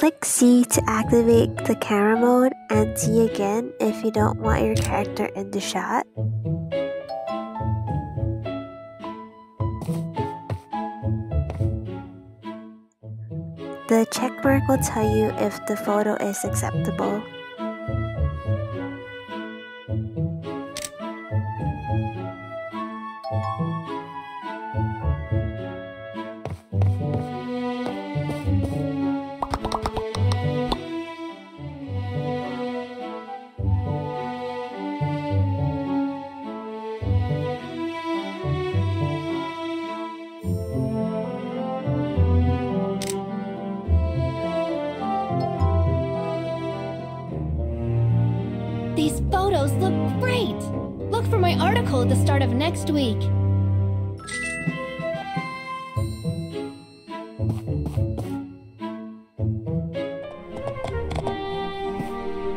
Click C to activate the camera mode and D again if you don't want your character in the shot. The check mark will tell you if the photo is acceptable. These photos look great! Look for my article at the start of next week.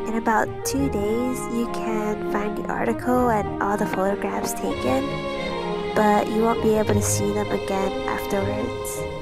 In about 2 days, you can find the article and all the photographs taken, but you won't be able to see them again afterwards.